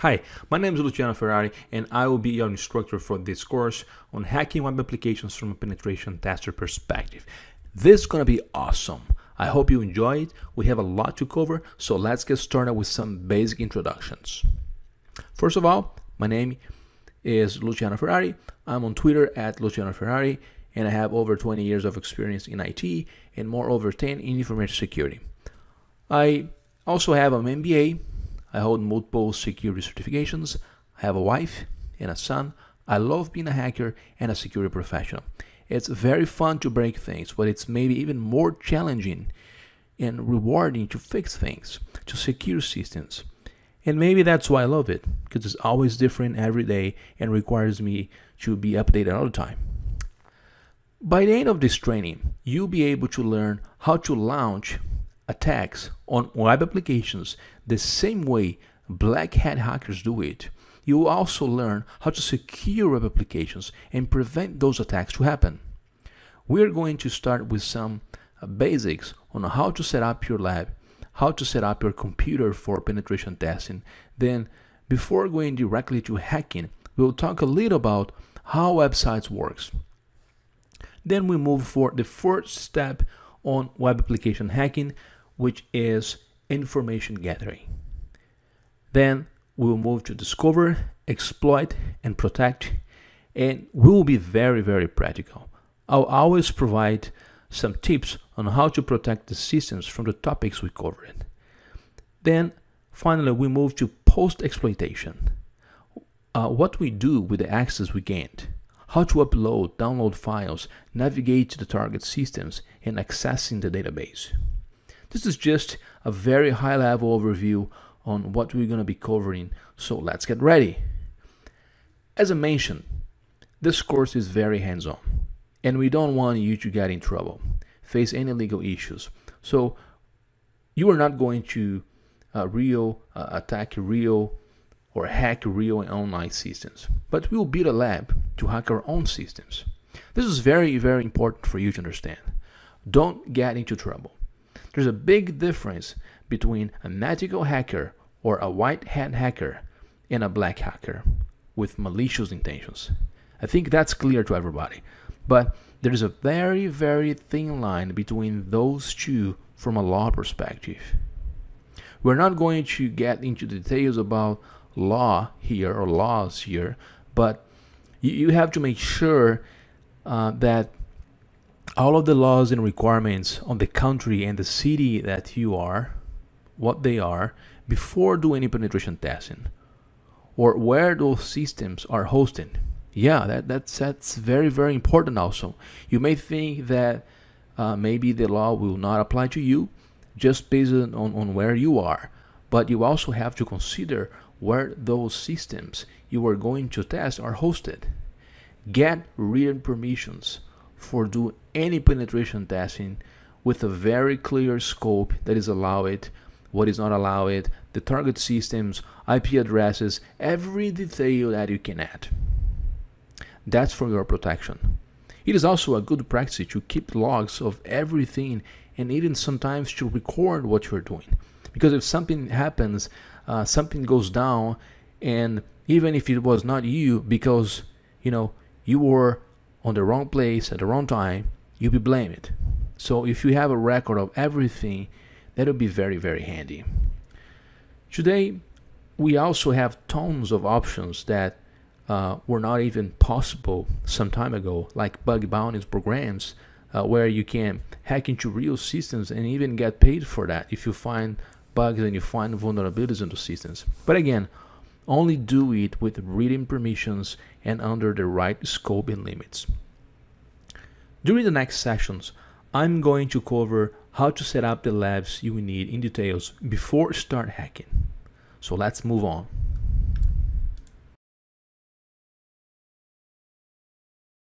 Hi, my name is Luciano Ferrari and I will be your instructor for this course on hacking web applications from a penetration tester perspective. This is going to be awesome. I hope you enjoy it. We have a lot to cover, so let's get started with some basic introductions. First of all, my name is Luciano Ferrari. I'm on Twitter at Luciano Ferrari and I have over 20 years of experience in IT and moreover 10 in information security. I also have an MBA. I hold multiple security certifications, I have a wife and a son, I love being a hacker and a security professional. It's very fun to break things, but it's maybe even more challenging and rewarding to fix things, to secure systems. And maybe that's why I love it, because it's always different every day and requires me to be updated all the time. By the end of this training, you'll be able to learn how to launch attacks on web applications the same way black hat hackers do it. You will also learn how to secure web applications and prevent those attacks to happen. We are going to start with some basics on how to set up your lab, how to set up your computer for penetration testing. Then, before going directly to hacking, we'll talk a little about how websites works. Then we move for the first step on web application hacking, which is information gathering. Then we will move to discover, exploit, and protect, and we will be very practical. I'll always provide some tips on how to protect the systems from the topics we covered. Then finally we move to post-exploitation, what we do with the access we gained, how to upload, download files, navigate to the target systems, and accessing the database. This is just a very high-level overview on what we're going to be covering, so let's get ready. As I mentioned, this course is very hands-on, and we don't want you to get in trouble, face any legal issues. So you are not going to hack real and online systems, but we'll build a lab to hack our own systems. This is very important for you to understand. Don't get into trouble. There's a big difference between an ethical hacker or a white hat hacker and a black hacker with malicious intentions. I think that's clear to everybody. But there is a very thin line between those two from a law perspective. We're not going to get into details about law here or laws here, but you have to make sure that all of the laws and requirements on the country and the city that you are, what they are, before doing any penetration testing, or where those systems are hosted. Yeah, that's very important also. You may think that maybe the law will not apply to you just based on where you are, but you also have to consider where those systems you are going to test are hosted. Get written permissions for do any penetration testing with a very clear scope that is allowed, what is not allowed, the target systems, IP addresses, every detail that you can add. That's for your protection. It is also a good practice to keep logs of everything and even sometimes to record what you're doing. Because if something happens, something goes down, and even if it was not you, because you know you were on the wrong place at the wrong time, you'll be blamed. So if you have a record of everything, that'll be very handy. Today we also have tons of options that were not even possible some time ago, like bug bounties programs, where you can hack into real systems and even get paid for that if you find bugs and you find vulnerabilities in the systems. But again, only do it with reading permissions and under the right scope and limits. During the next sessions, I'm going to cover how to set up the labs you will need in details before start hacking. So let's move on.